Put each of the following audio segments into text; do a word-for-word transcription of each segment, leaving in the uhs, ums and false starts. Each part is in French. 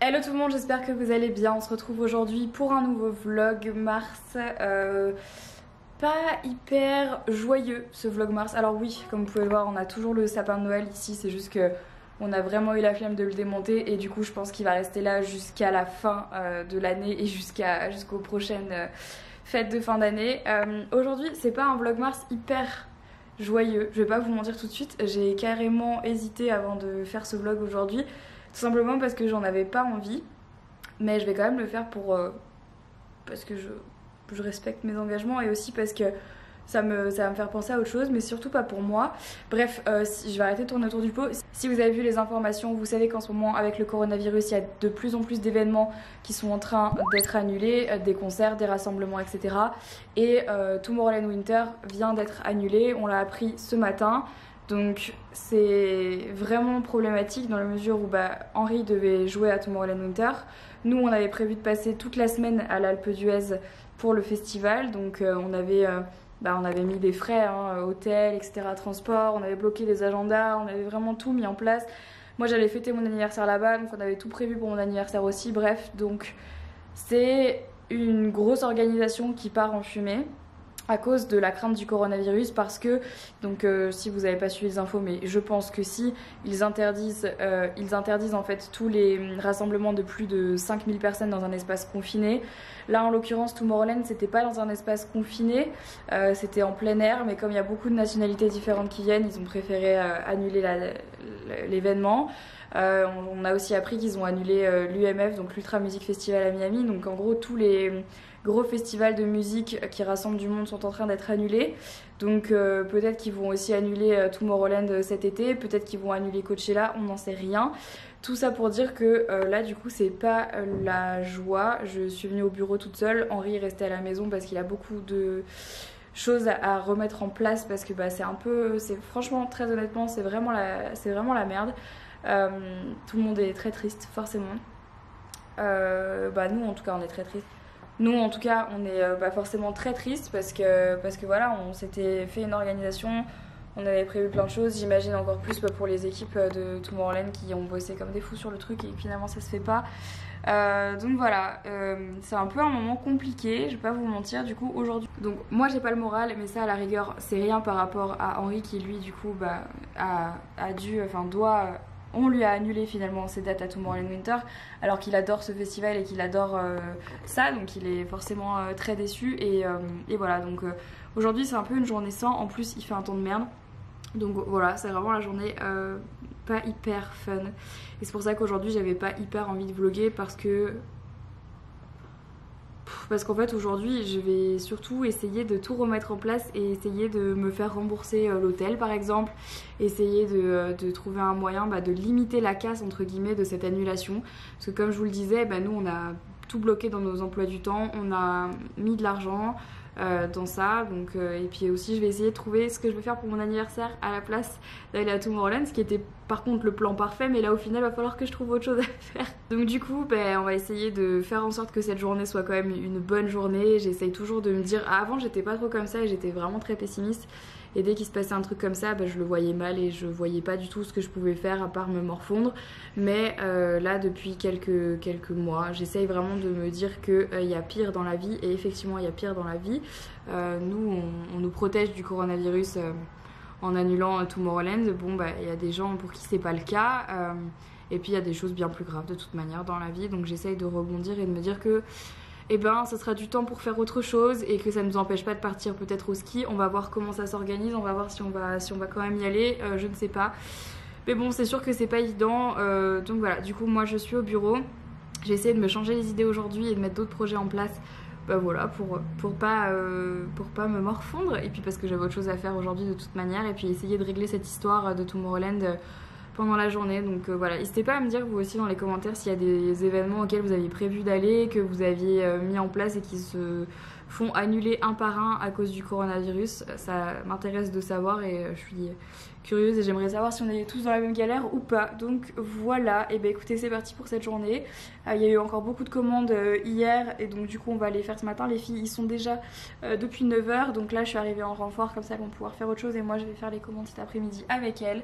Hello tout le monde, j'espère que vous allez bien. On se retrouve aujourd'hui pour un nouveau vlog mars. Euh, pas hyper joyeux ce vlog mars. Alors oui, comme vous pouvez le voir, on a toujours le sapin de Noël ici. C'est juste que on a vraiment eu la flemme de le démonter. Et du coup, je pense qu'il va rester là jusqu'à la fin euh, de l'année et jusqu'à jusqu'aux prochaines euh, fêtes de fin d'année. Euh, aujourd'hui, c'est pas un vlog mars hyper joyeux. Je vais pas vous mentir tout de suite. J'ai carrément hésité avant de faire ce vlog aujourd'hui. Tout simplement parce que j'en avais pas envie, mais je vais quand même le faire pour euh, parce que je, je respecte mes engagements et aussi parce que ça, me, ça va me faire penser à autre chose, mais surtout pas pour moi. Bref, euh, si, je vais arrêter de tourner autour du pot. Si vous avez vu les informations, vous savez qu'en ce moment avec le coronavirus, il y a de plus en plus d'événements qui sont en train d'être annulés, des concerts, des rassemblements, et cetera. Et euh, Tomorrowland Winter vient d'être annulé, on l'a appris ce matin. Donc c'est vraiment problématique dans la mesure où bah, Henri devait jouer à Tomorrowland Winter. Nous on avait prévu de passer toute la semaine à l'Alpe d'Huez pour le festival. Donc euh, on, avait, euh, bah, on avait mis des frais, hein, hôtel, et cetera, transport, on avait bloqué des agendas, on avait vraiment tout mis en place. Moi j'allais fêter mon anniversaire là-bas, donc on avait tout prévu pour mon anniversaire aussi. Bref, donc c'est une grosse organisation qui part en fumée à cause de la crainte du coronavirus, parce que, donc euh, si vous n'avez pas suivi les infos, mais je pense que si, ils interdisent, euh, ils interdisent en fait tous les rassemblements de plus de cinq mille personnes dans un espace confiné. Là en l'occurrence Tomorrowland c'était pas dans un espace confiné, euh, c'était en plein air, mais comme il y a beaucoup de nationalités différentes qui viennent, ils ont préféré euh, annuler l'événement. Euh, on, on a aussi appris qu'ils ont annulé euh, l'U M F, donc l'Ultra Music Festival à Miami, donc en gros tous les gros festivals de musique qui rassemblent du monde sont en train d'être annulés. Donc euh, peut-être qu'ils vont aussi annuler euh, Tomorrowland cet été, peut-être qu'ils vont annuler Coachella, on n'en sait rien. Tout ça pour dire que euh, là du coup c'est pas euh, la joie. Je suis venue au bureau toute seule, Henri est resté à la maison parce qu'il a beaucoup de choses à, à remettre en place, parce que bah, c'est un peu, c'est franchement, très honnêtement, c'est vraiment la, c'est vraiment la merde. Euh, tout le monde est très triste forcément. Euh, bah nous en tout cas on est très triste. Nous en tout cas on est bah, forcément très triste parce que, parce que voilà, on s'était fait une organisation, on avait prévu plein de choses, j'imagine encore plus bah, pour les équipes de Tomorrowland qui ont bossé comme des fous sur le truc et finalement ça se fait pas. Euh, donc voilà, euh, c'est un peu un moment compliqué, je vais pas vous mentir du coup aujourd'hui. Donc moi j'ai pas le moral, mais ça à la rigueur c'est rien par rapport à Henri qui lui du coup bah, a, a dû, enfin doit... On lui a annulé finalement ses dates à Tomorrowland Winter alors qu'il adore ce festival et qu'il adore euh, ça, donc il est forcément euh, très déçu et, euh, et voilà, donc euh, aujourd'hui c'est un peu une journée sans, en plus il fait un temps de merde, donc voilà c'est vraiment la journée euh, pas hyper fun et c'est pour ça qu'aujourd'hui j'avais pas hyper envie de vlogger parce que parce qu'en fait aujourd'hui je vais surtout essayer de tout remettre en place et essayer de me faire rembourser l'hôtel par exemple, essayer de, de trouver un moyen bah, de limiter la casse entre guillemets de cette annulation, parce que comme je vous le disais bah, nous on a tout bloqué dans nos emplois du temps, on a mis de l'argent euh, dans ça, donc, euh, et puis aussi je vais essayer de trouver ce que je veux faire pour mon anniversaire à la place d'aller à Tomorrowland, ce qui était par contre le plan parfait, mais là au final il va falloir que je trouve autre chose à faire. Donc du coup bah, on va essayer de faire en sorte que cette journée soit quand même une bonne journée. J'essaye toujours de me dire, ah, avant j'étais pas trop comme ça et j'étais vraiment très pessimiste, et dès qu'il se passait un truc comme ça bah, je le voyais mal et je voyais pas du tout ce que je pouvais faire à part me morfondre, mais euh, là depuis quelques, quelques mois j'essaye vraiment de me dire qu'il euh, y a pire dans la vie, et effectivement il y a pire dans la vie. Euh, nous on, on nous protège du coronavirus euh, en annulant euh, Tomorrowland, bon bah il y a des gens pour qui c'est pas le cas, euh, et puis il y a des choses bien plus graves de toute manière dans la vie, donc j'essaye de rebondir et de me dire que et eh ben ça sera du temps pour faire autre chose et que ça ne nous empêche pas de partir peut-être au ski. On va voir comment ça s'organise, on va voir si on va, si on va quand même y aller, euh, je ne sais pas. Mais bon c'est sûr que c'est pas évident, euh, donc voilà, du coup moi je suis au bureau, j'ai essayé de me changer les idées aujourd'hui et de mettre d'autres projets en place. Bah voilà, pour, pour, pas, euh, pour pas me morfondre, et puis parce que j'avais autre chose à faire aujourd'hui de toute manière, et puis essayer de régler cette histoire de Tomorrowland pendant la journée. Donc euh, voilà, n'hésitez pas à me dire vous aussi dans les commentaires s'il y a des événements auxquels vous aviez prévu d'aller, que vous aviez euh, mis en place et qui se font annuler un par un à cause du coronavirus. Ça m'intéresse de savoir et euh, je suis curieuse et j'aimerais savoir si on est tous dans la même galère ou pas. Donc voilà, et ben écoutez c'est parti pour cette journée. Il euh, y a eu encore beaucoup de commandes euh, hier et donc du coup on va les faire ce matin. Les filles ils sont déjà euh, depuis neuf heures, donc là je suis arrivée en renfort, comme ça elles vont pouvoir faire autre chose et moi je vais faire les commandes cet après-midi avec elles.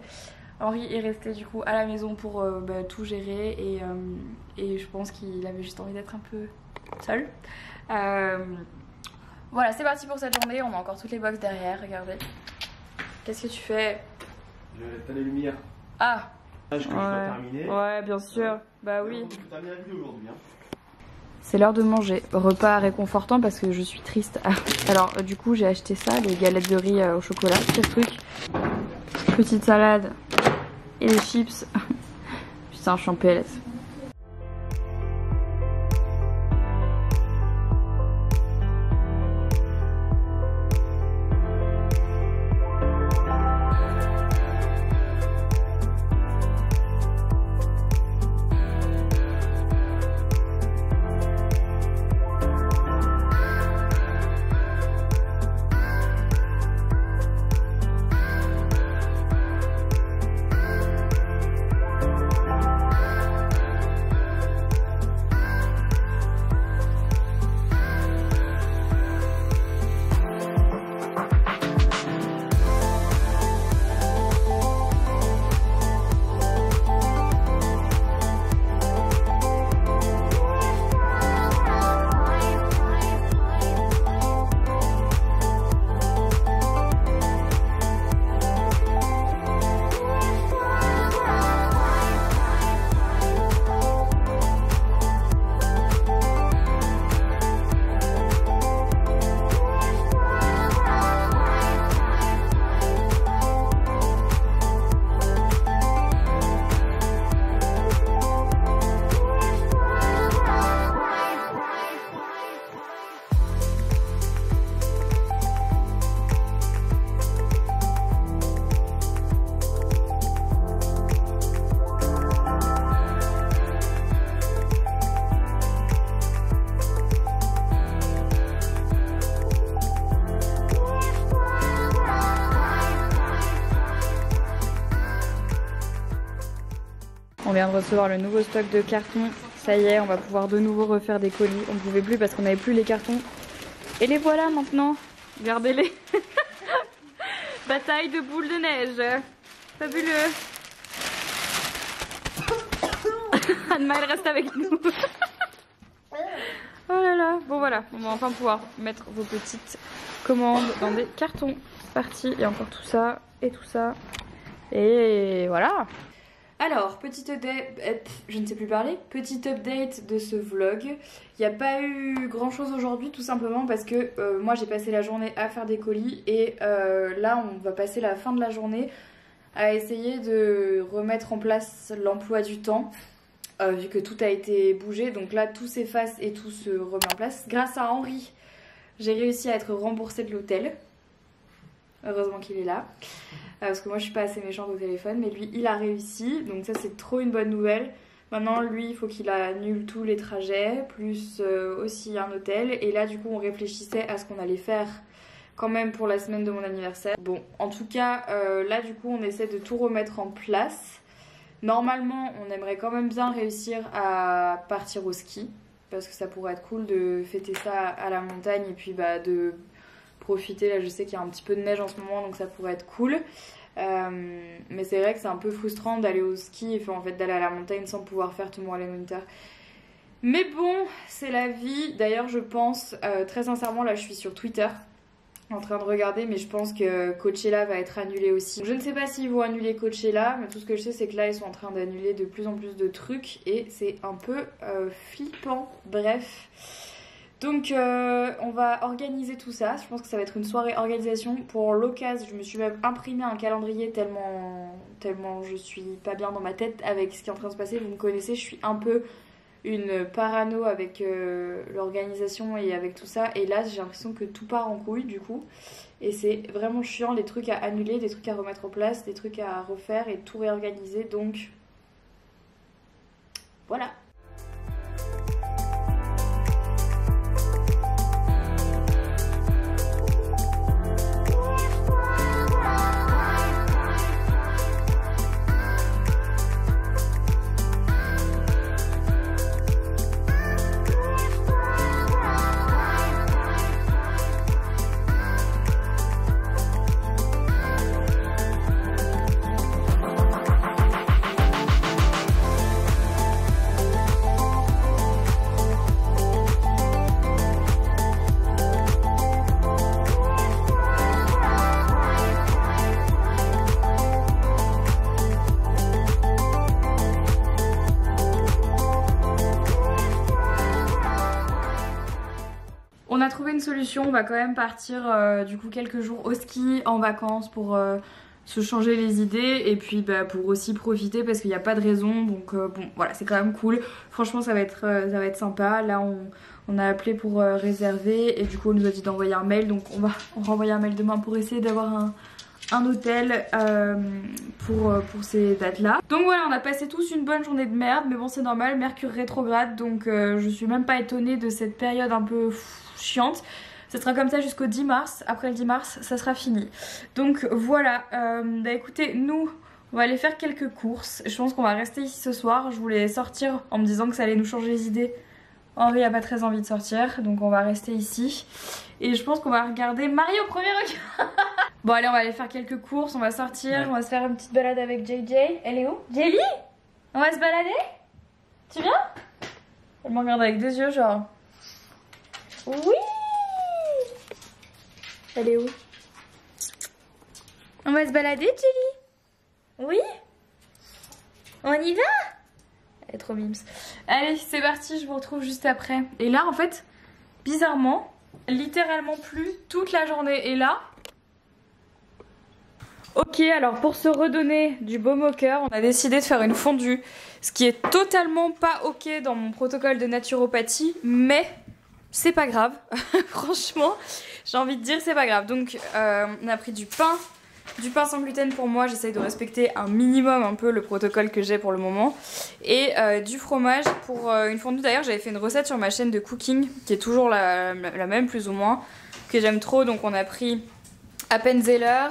Henri est resté du coup à la maison pour euh, bah, tout gérer et, euh, et je pense qu'il avait juste envie d'être un peu seul. Euh, voilà, c'est parti pour cette journée, on a encore toutes les boxes derrière, regardez. Qu'est-ce que tu fais? T'as les lumières. Ah que ouais. Je dois terminer. Ouais, bien sûr, bah oui. C'est l'heure de manger, repas réconfortant parce que je suis triste. Alors du coup j'ai acheté ça, les galettes de riz au chocolat, c'est le truc. Petite salade et les chips. Putain, je suis en P L S. On vient de recevoir le nouveau stock de cartons, ça y est, on va pouvoir de nouveau refaire des colis. On ne pouvait plus parce qu'on n'avait plus les cartons. Et les voilà maintenant, regardez-les. Bataille de boules de neige, fabuleux. Anne-Ma, elle reste avec nous. Oh là là, bon voilà, on va enfin pouvoir mettre vos petites commandes dans des cartons. C'est parti, il y a encore tout ça et tout ça. Et voilà. Alors, petit update, je ne sais plus parler, petit update de ce vlog. Il n'y a pas eu grand chose aujourd'hui, tout simplement parce que euh, moi j'ai passé la journée à faire des colis et euh, là on va passer la fin de la journée à essayer de remettre en place l'emploi du temps euh, vu que tout a été bougé. Donc là tout s'efface et tout se remet en place. Grâce à Henri, j'ai réussi à être remboursée de l'hôtel. Heureusement qu'il est là, euh, parce que moi je suis pas assez méchante au téléphone, mais lui il a réussi, donc ça c'est trop une bonne nouvelle. Maintenant lui il faut qu'il annule tous les trajets, plus euh, aussi un hôtel, et là du coup on réfléchissait à ce qu'on allait faire quand même pour la semaine de mon anniversaire. Bon, en tout cas euh, là du coup on essaie de tout remettre en place. Normalement on aimerait quand même bien réussir à partir au ski, parce que ça pourrait être cool de fêter ça à la montagne et puis bah de... profiter, là je sais qu'il y a un petit peu de neige en ce moment donc ça pourrait être cool, euh, mais c'est vrai que c'est un peu frustrant d'aller au ski, enfin en fait d'aller à la montagne sans pouvoir faire Tomorrowland Winter, mais bon c'est la vie. D'ailleurs je pense euh, très sincèrement, là je suis sur Twitter en train de regarder, mais je pense que Coachella va être annulé aussi, donc je ne sais pas s'ils vont annuler Coachella, mais tout ce que je sais c'est que là ils sont en train d'annuler de plus en plus de trucs et c'est un peu euh, flippant, bref. Donc euh, on va organiser tout ça, je pense que ça va être une soirée organisation. Pour l'occasion, je me suis même imprimé un calendrier tellement, tellement je suis pas bien dans ma tête avec ce qui est en train de se passer. Vous me connaissez, je suis un peu une parano avec euh, l'organisation et avec tout ça. Et là j'ai l'impression que tout part en couille du coup. Et c'est vraiment chiant, les trucs à annuler, des trucs à remettre en place, des trucs à refaire et tout réorganiser. Donc voilà. a trouvé une solution, on va quand même partir euh, du coup quelques jours au ski, en vacances pour euh, se changer les idées et puis bah, pour aussi profiter parce qu'il n'y a pas de raison, donc euh, bon voilà, c'est quand même cool, franchement ça va être, euh, ça va être sympa. Là on, on a appelé pour euh, réserver et du coup on nous a dit d'envoyer un mail, donc on va on renvoyer un mail demain pour essayer d'avoir un un hôtel euh, pour, pour ces dates là. Donc voilà, on a passé tous une bonne journée de merde, mais bon c'est normal, Mercure rétrograde, donc euh, je suis même pas étonnée de cette période un peu chiante. Ça sera comme ça jusqu'au dix mars, après le dix mars ça sera fini. Donc voilà, euh, bah écoutez, nous on va aller faire quelques courses, je pense qu'on va rester ici ce soir. Je voulais sortir en me disant que ça allait nous changer les idées. Henri a pas très envie de sortir, donc on va rester ici. Et je pense qu'on va regarder Marie au premier regard. Bon allez, on va aller faire quelques courses, on va sortir, ouais. On va se faire une petite balade avec J J. Elle est où, Jelly? On va se balader? Tu viens? Elle me regarde avec deux yeux genre... Oui. Elle est où? On va se balader, Jelly? Oui. On y va? Elle est trop mimes. Allez, c'est parti, je vous retrouve juste après. Et là en fait, bizarrement... littéralement plus toute la journée. Et là, ok, alors pour se redonner du baume au cœur, on a décidé de faire une fondue, ce qui est totalement pas ok dans mon protocole de naturopathie, mais c'est pas grave. Franchement, j'ai envie de dire c'est pas grave. Donc euh, on a pris du pain, du pain sans gluten pour moi, j'essaye de respecter un minimum un peu le protocole que j'ai pour le moment, et euh, du fromage pour euh, une fondue. D'ailleurs j'avais fait une recette sur ma chaîne de cooking qui est toujours la, la, la même plus ou moins, que j'aime trop, donc on a pris Appenzeller,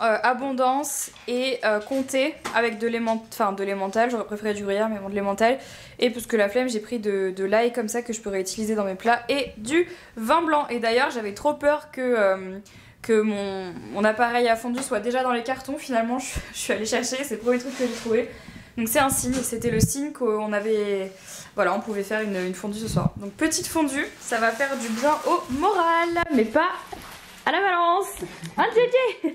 euh, Abondance et euh, comté avec de l'émental, j'aurais préféré du gruyère mais bon de l'émental, et parce que la flemme j'ai pris de, de l'ail comme ça que je peux réutiliser dans mes plats, et du vin blanc. Et d'ailleurs j'avais trop peur que... Euh, que mon, mon appareil à fondu soit déjà dans les cartons. Finalement je, je suis allée chercher, c'est le premier truc que j'ai trouvé, donc c'est un signe, c'était le signe qu'on avait, voilà, on pouvait faire une, une fondue ce soir. Donc petite fondue, ça va faire du bien au moral, mais pas à la balance, hein, J J?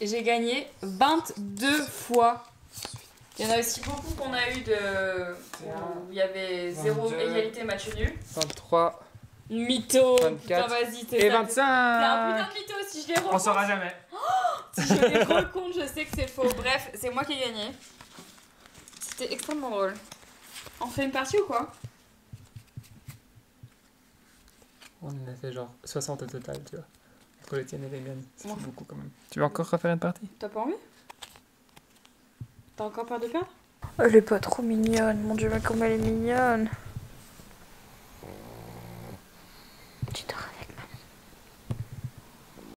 J'ai gagné vingt-deux fois. Il y en a aussi beaucoup qu'on a eu de... où il y avait zéro égalité match nul. vingt-trois. Mytho. vingt-quatre. Putain, vas-y, t'es... Et vingt-cinq. T'es un putain de mytho, si je les recompte. On saura jamais. Oh, si je les recompte, je sais que c'est faux. Bref, c'est moi qui ai gagné. C'était extrêmement drôle. On fait une partie ou quoi? On en a fait genre soixante au total, tu vois. Les tiennes et les miennes, c'est beaucoup quand même. Tu veux encore refaire une partie? T'as pas envie? T'as encore peur de perdre? Elle est pas trop mignonne, mon dieu, mais comme elle est mignonne!